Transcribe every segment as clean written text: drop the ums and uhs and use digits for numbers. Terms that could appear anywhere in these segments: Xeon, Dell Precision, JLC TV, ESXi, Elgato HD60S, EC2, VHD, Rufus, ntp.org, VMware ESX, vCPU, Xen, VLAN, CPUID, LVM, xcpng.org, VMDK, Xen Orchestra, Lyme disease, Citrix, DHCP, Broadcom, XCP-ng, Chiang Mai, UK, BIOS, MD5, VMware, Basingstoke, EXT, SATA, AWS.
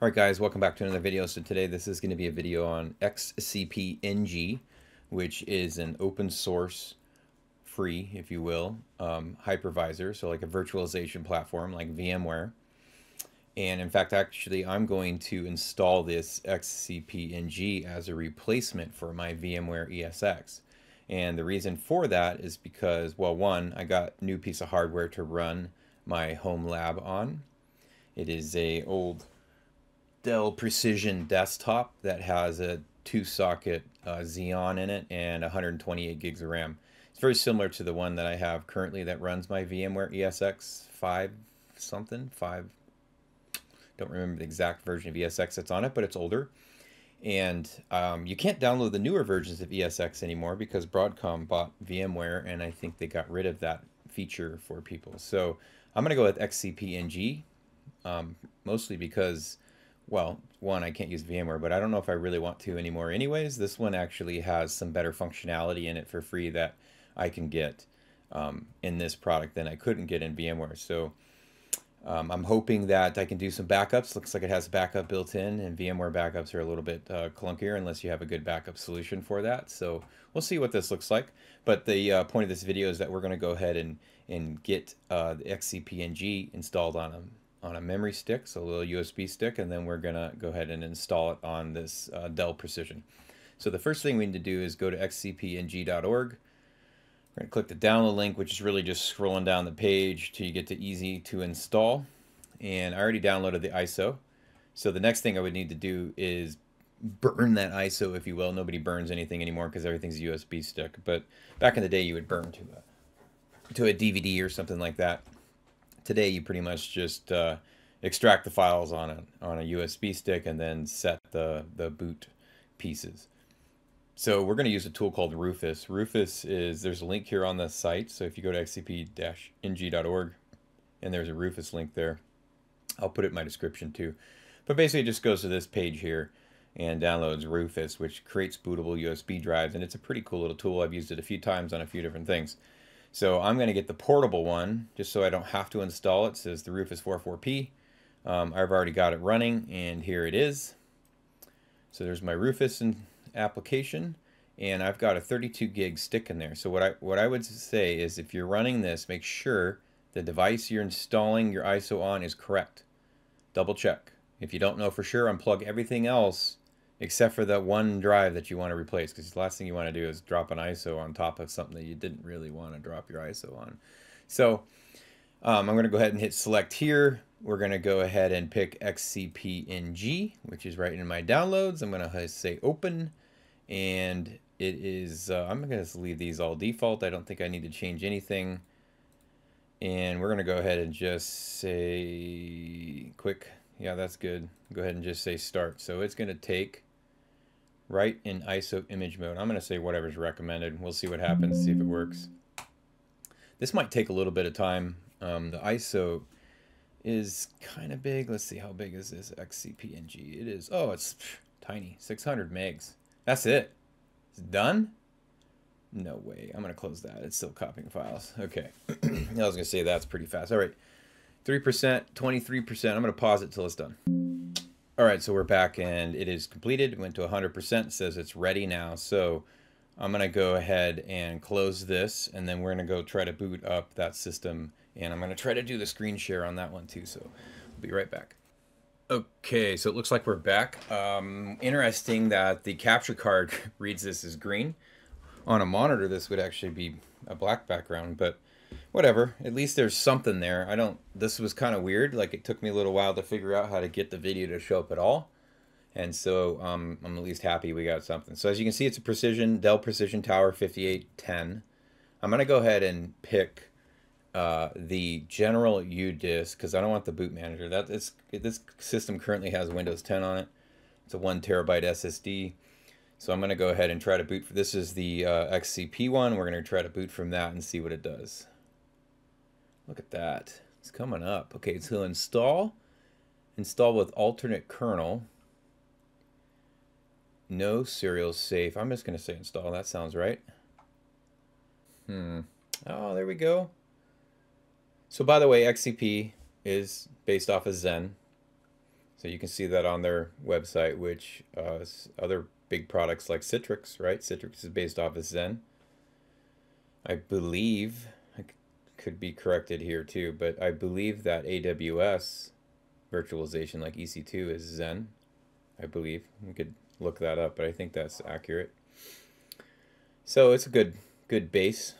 All right, guys, welcome back to another video. So today this is going to be a video on XCP-ng, which is an open source, free, if you will, hypervisor. So like a virtualization platform like VMware. And in fact, actually, I'm going to install this XCP-ng as a replacement for my VMware ESX. And the reason for that is because, well, one, I got a new piece of hardware to run my home lab on. It is a old Dell Precision desktop that has a 2-socket Xeon in it and 128 gigs of RAM. It's very similar to the one that I have currently that runs my VMware ESX 5 something, 5. Don't remember the exact version of ESX that's on it, but it's older. And you can't download the newer versions of ESX anymore because Broadcom bought VMware, and I think they got rid of that feature for people. So I'm going to go with XCP-ng, mostly because, well, one, I can't use VMware, but I don't know if I really want to anymore anyways. This one actually has some better functionality in it for free that I can get in this product than I couldn't get in VMware. So I'm hoping that I can do some backups. Looks like it has a backup built in, and VMware backups are a little bit clunkier unless you have a good backup solution for that. So we'll see what this looks like. But the point of this video is that we're going to go ahead and get the XCP-ng installed on a memory stick, so a little USB stick, and then we're gonna go ahead and install it on this Dell Precision. So the first thing we need to do is go to xcpng.org. We're gonna click the download link, which is really just scrolling down the page till you get to easy to install. And I already downloaded the ISO. So the next thing I would need to do is burn that ISO, if you will. Nobody burns anything anymore because everything's a USB stick. But back in the day, you would burn to a DVD or something like that. Today, you pretty much just extract the files on a USB stick and then set the boot pieces. So we're going to use a tool called Rufus. Rufus is, there's a link here on the site. So if you go to xcp-ng.org, and there's a Rufus link there. I'll put it in my description too. But basically, it just goes to this page here and downloads Rufus, which creates bootable USB drives. And it's a pretty cool little tool. I've used it a few times on a few different things. So I'm going to get the portable one just so I don't have to install it. It says the Rufus 44P. I've already got it running, and here it is. So there's my Rufus application, and I've got a 32 gig stick in there. So what I would say is, if you're running this, make sure the device you're installing your ISO on is correct. Double check. If you don't know for sure, unplug everything else except for the one drive that you want to replace, because the last thing you want to do is drop an ISO on top of something that you didn't really want to drop your ISO on. So I'm going to go ahead and hit select here. We're going to go ahead and pick XCP-ng, which is right in my downloads. I'm going to say open, and it is, I'm going to leave these all default. I don't think I need to change anything. And we're going to go ahead and just say quick. Yeah, that's good. Go ahead and just say start. So it's going to take right in ISO image mode. I'm going to say whatever's recommended. We'll see what happens, see if it works. This might take a little bit of time. The ISO is kind of big. Let's see, how big is this XCP-ng? It is, oh, it's tiny, 600 megs. That's it. It's done? No way. I'm going to close that. It's still copying files. Okay. I was going to say that's pretty fast. All right. 3%, 23%. I'm going to pause it till it's done. All right, so we're back and it is completed. It went to 100%. It says it's ready now. So I'm going to go ahead and close this, and then we're going to go try to boot up that system. And I'm going to try to do the screen share on that one too. So we'll be right back. Okay, so it looks like we're back. Interesting that the capture card reads this as green. On a monitor, this would actually be a black background, but whatever, at least there's something there. This was kind of weird. Like, it took me a little while to figure out how to get the video to show up at all. And so I'm at least happy we got something. So as you can see, it's a Precision, Dell Precision Tower 5810. I'm going to go ahead and pick the general U disk because I don't want the boot manager. This system currently has Windows 10 on it. It's a 1 terabyte SSD. So I'm going to go ahead and try to boot. This is the XCP one. We're going to try to boot from that and see what it does. Look at that. It's coming up. Okay, so install with alternate kernel. No serial safe. I'm just going to say install. That sounds right. Oh, there we go. So by the way, XCP is based off of Xen. So you can see that on their website, which other big products like Citrix, right? Citrix is based off of Xen. I believe, I could be corrected here too, but I believe that AWS virtualization like EC2 is Xen, I believe. We could look that up, but I think that's accurate. So it's a good base.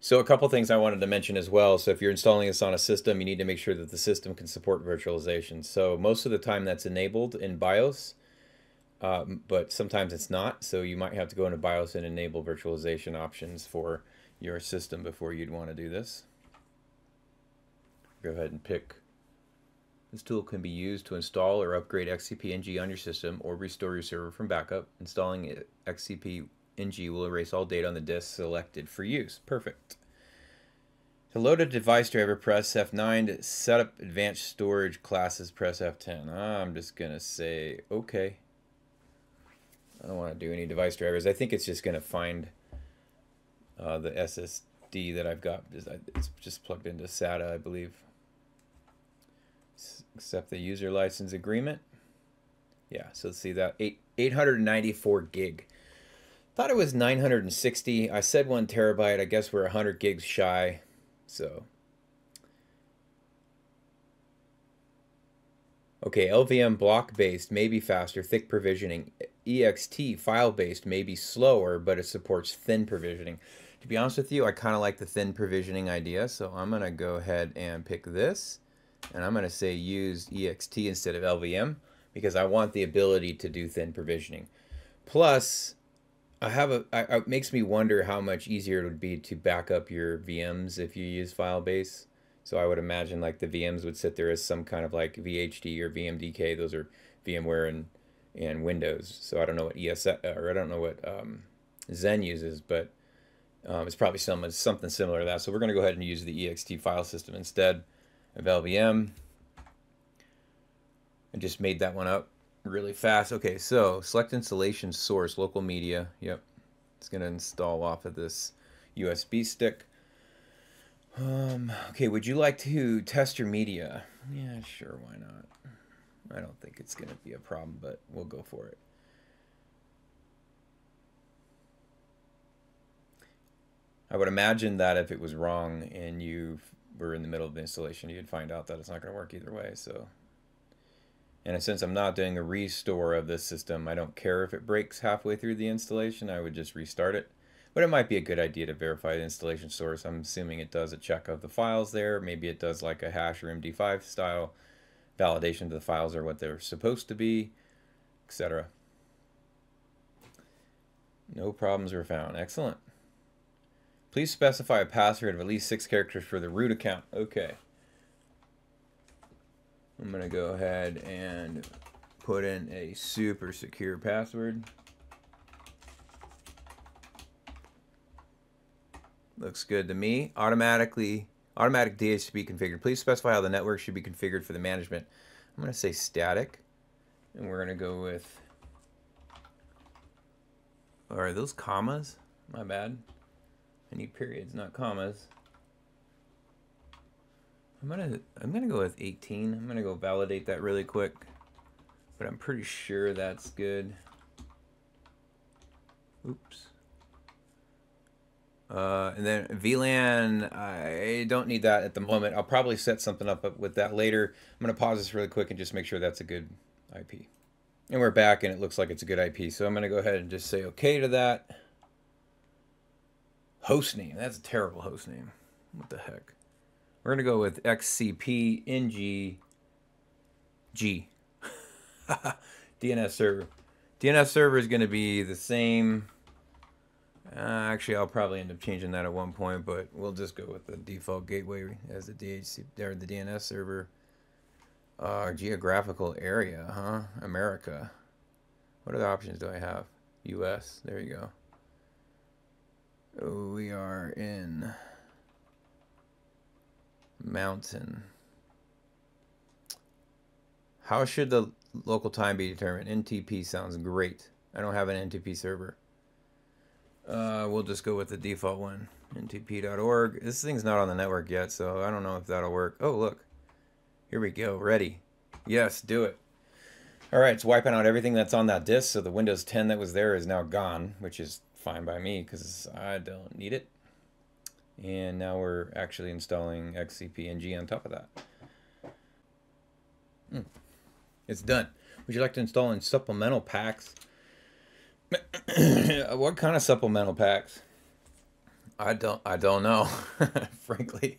So a couple things I wanted to mention as well. So if you're installing this on a system, you need to make sure that the system can support virtualization. So most of the time that's enabled in BIOS, but sometimes it's not. So you might have to go into BIOS and enable virtualization options for your system before you'd want to do this. Go ahead and pick. This tool can be used to install or upgrade XCP-ng on your system or restore your server from backup. Installing XCP NG will erase all data on the disk selected for use. Perfect. To load a device driver, press F9. To set up advanced storage classes, press F10. I'm just going to say OK. I don't want to do any device drivers. I think it's just going to find the SSD that I've got. It's just plugged into SATA, I believe. Accept the user license agreement. Yeah, so let's see that. 894 gig. Thought it was 960. I said 1 terabyte. I guess we're 100 gigs shy. So, okay, LVM block-based may be faster, thick provisioning. EXT file-based may be slower, but it supports thin provisioning. To be honest with you, I kind of like the thin provisioning idea, so I'm going to go ahead and pick this, and I'm going to say use EXT instead of LVM because I want the ability to do thin provisioning. Plus, it makes me wonder how much easier it would be to back up your VMs if you use file-based. So I would imagine like the VMs would sit there as some kind of like VHD or VMDK. Those are VMware and Windows. So I don't know what Xen uses, but it's probably something similar to that. So we're going to go ahead and use the EXT file system instead of LVM. I just made that one up really fast. Okay, so select installation source, local media. Yep, it's going to install off of this USB stick. Okay, would you like to test your media? Yeah, sure, why not? I don't think it's going to be a problem, but we'll go for it. I would imagine that if it was wrong and you were in the middle of the installation, you'd find out that it's not going to work either way, so... And since I'm not doing a restore of this system, I don't care if it breaks halfway through the installation. I would just restart it. But it might be a good idea to verify the installation source. I'm assuming it does a check of the files there. Maybe it does like a hash or MD5 style validation that the files are what they're supposed to be, etc. No problems were found. Excellent. Please specify a password of at least 6 characters for the root account. Okay. I'm going to go ahead and put in a super secure password. Looks good to me. Automatic DHCP configured. Please specify how the network should be configured for the management. I'm going to say static. And we're going to go with... Or are those commas? My bad. I need periods, not commas. I'm gonna go with 18. I'm gonna go validate that really quick, but I'm pretty sure that's good. Oops. And then VLAN, I don't need that at the moment. I'll probably set something up with that later. I'm gonna pause this really quick and just make sure that's a good IP. And we're back, and it looks like it's a good IP. So I'm gonna go ahead and just say okay to that. Hostname. That's a terrible hostname. What the heck? We're going to go with XCP-ng G. DNS server. DNS server is going to be the same. Actually, I'll probably end up changing that at one point, but we'll just go with the default gateway as the DHCP or the DNS server. Geographical area, huh? America. What other options do I have? US. There you go. Oh, we are in... Mountain. How should the local time be determined? NTP sounds great. I don't have an NTP server. We'll just go with the default one, ntp.org. This thing's not on the network yet, so I don't know if that'll work. Oh, look. Here we go. Ready. Yes, do it. All right, it's wiping out everything that's on that disk, so the Windows 10 that was there is now gone, which is fine by me because I don't need it. And now we're actually installing XCP-ng on top of that. It's done. Would you like to install in supplemental packs? What kind of supplemental packs? I don't know, frankly.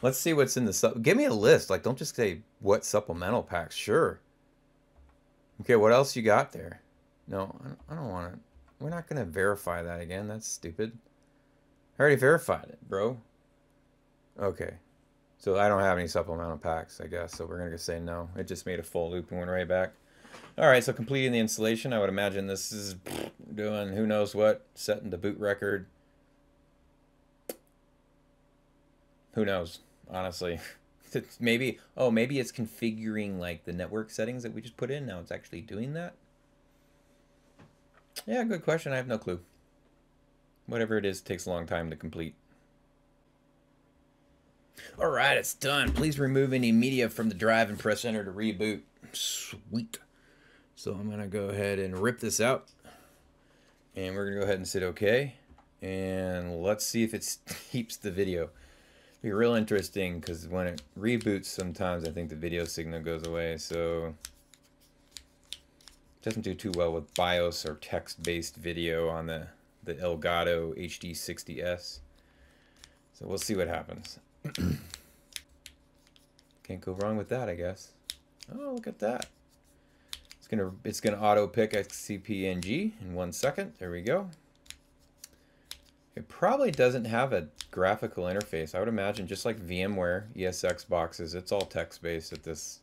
Let's see what's in the sub. Give me a list. Like, don't just say what supplemental packs. Sure. Okay, what else you got there? No, I don't want to. We're not going to verify that again. That's stupid. I already verified it, bro. Okay. So I don't have any supplemental packs, I guess. So we're going to say no. It just made a full loop and went right back. All right, so completing the installation. I would imagine this is doing who knows what, setting the boot record. Who knows, honestly. Maybe, oh, maybe it's configuring like the network settings that we just put in. Now it's actually doing that. Yeah, good question. I have no clue. Whatever it is, it takes a long time to complete. All right, it's done. Please remove any media from the drive and press enter to reboot. Sweet. So I'm going to go ahead and rip this out. And we're going to go ahead and hit OK. And let's see if it keeps the video. Be real interesting because when it reboots sometimes I think the video signal goes away, so it doesn't do too well with BIOS or text-based video on the Elgato HD60S. So we'll see what happens. Can't go wrong with that, I guess. Oh, look at that. It's gonna auto pick XCPNG in 1 second. There we go. It probably doesn't have a graphical interface. I would imagine just like VMware ESX boxes, it's all text-based at this.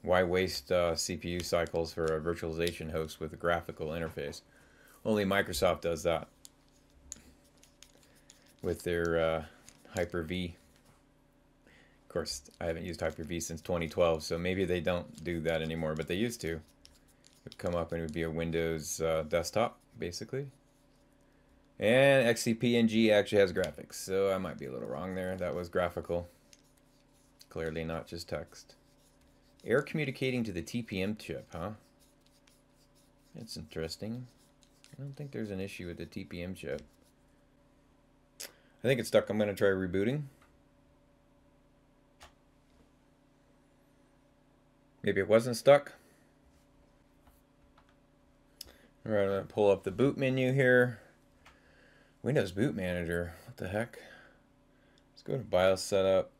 Why waste CPU cycles for a virtualization host with a graphical interface? Only Microsoft does that with their Hyper-V. Of course, I haven't used Hyper-V since 2012, so maybe they don't do that anymore, but they used to. It would come up and it would be a Windows desktop, basically. And XCPNG actually has graphics, so I might be a little wrong there. That was graphical. Clearly not just text. Error communicating to the TPM chip, huh? That's interesting. I don't think there's an issue with the TPM chip. I think it's stuck. I'm going to try rebooting. Maybe it wasn't stuck. All right, I'm going to pull up the boot menu here. Windows Boot Manager, what the heck? Let's go to BIOS setup.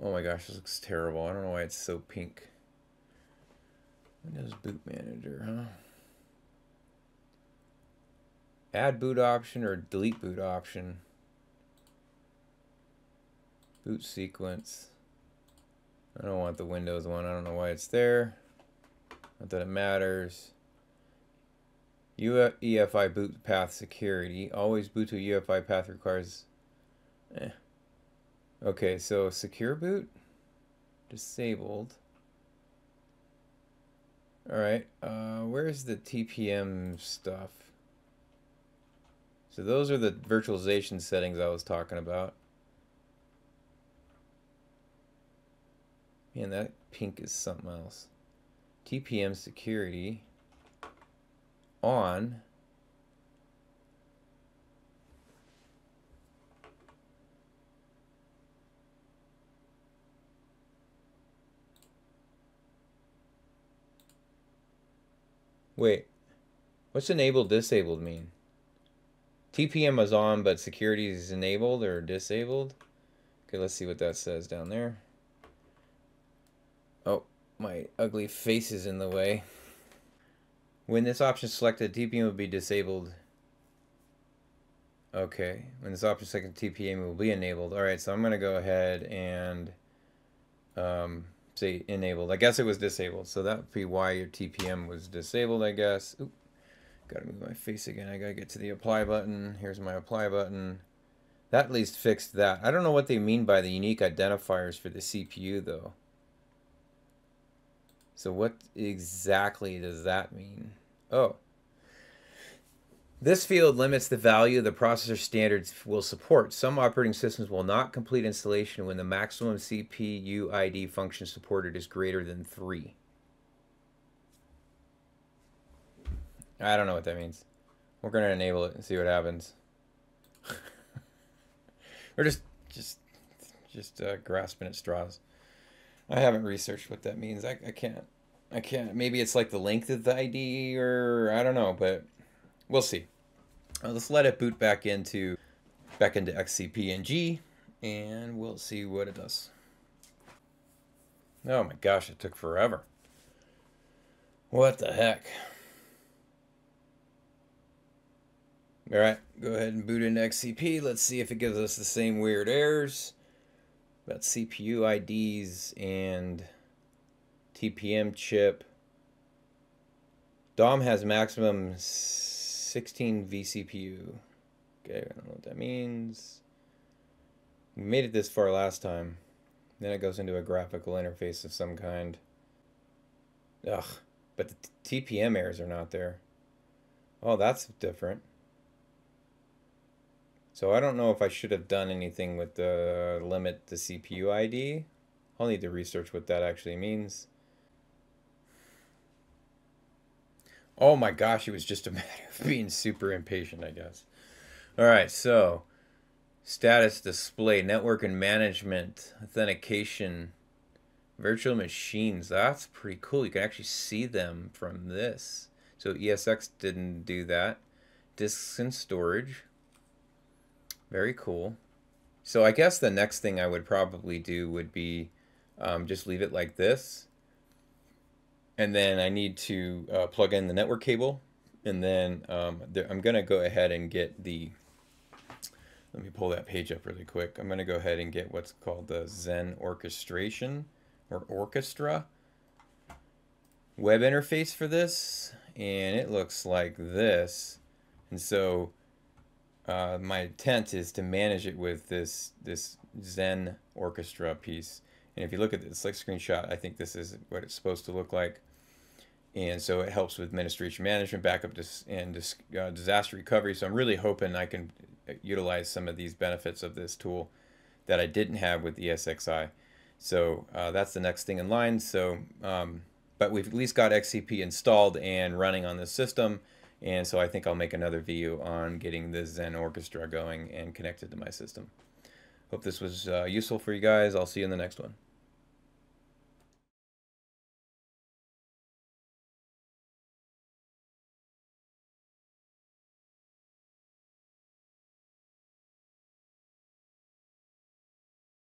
Oh my gosh, this looks terrible. I don't know why it's so pink. Windows Boot Manager, huh? Add boot option or delete boot option. Boot sequence. I don't want the Windows one. I don't know why it's there. Not that it matters. UEFI boot path security. Always boot to UEFI path requires... Okay, so secure boot? Disabled. Alright, where's the TPM stuff? So those are the virtualization settings I was talking about. Man, that pink is something else. TPM security... on. Wait, what's enabled disabled mean? TPM is on, but security is enabled or disabled? Okay, let's see what that says down there. Oh, my ugly face is in the way. When this option is selected, TPM will be disabled. Okay. When this option is selected, TPM will be enabled. All right, so I'm going to go ahead and say enabled. I guess it was disabled, so that would be why your TPM was disabled, I guess. Oop. Got to move my face again. I got to get to the apply button. Here's my apply button. That at least fixed that. I don't know what they mean by the unique identifiers for the CPU, though. So what exactly does that mean? Oh, This field limits the value the processor standards will support. Some operating systems will not complete installation when the maximum CPUID function supported is greater than 3. I don't know what that means. We're going to enable it and see what happens. We're just grasping at straws. I haven't researched what that means. I can't. Maybe it's like the length of the ID, or I don't know, but we'll see. Let's let it boot back into XCPNG, and we'll see what it does. Oh my gosh, it took forever. What the heck? All right, go ahead and boot into XCP. Let's see if it gives us the same weird errors about CPU IDs and TPM chip. DOM has maximum 16 vCPU. Okay, I don't know what that means. We made it this far last time. Then it goes into a graphical interface of some kind. Ugh, but the TPM errors are not there. Oh, that's different. So I don't know if I should have done anything with the limit the CPU ID. I'll need to research what that actually means. Oh my gosh, it was just a matter of being super impatient, I guess. All right, so status display, network and management, authentication, virtual machines. That's pretty cool. You can actually see them from this. So ESX didn't do that. Disks and storage. Very cool. So I guess the next thing I would probably do would be just leave it like this. And then I need to plug in the network cable. And then I'm going to go ahead and get the, let me pull that page up really quick. I'm going to go ahead and get what's called the Xen orchestration or orchestra web interface for this. And it looks like this. And so my intent is to manage it with this Xen orchestra piece. And if you look at this like screenshot, I think this is what it's supposed to look like. And so it helps with administration management, backup, and disaster recovery. So I'm really hoping I can utilize some of these benefits of this tool that I didn't have with ESXi. So that's the next thing in line. So, but we've at least got XCP installed and running on this system. And so I think I'll make another video on getting the Xen Orchestra going and connected to my system. Hope this was useful for you guys. I'll see you in the next one.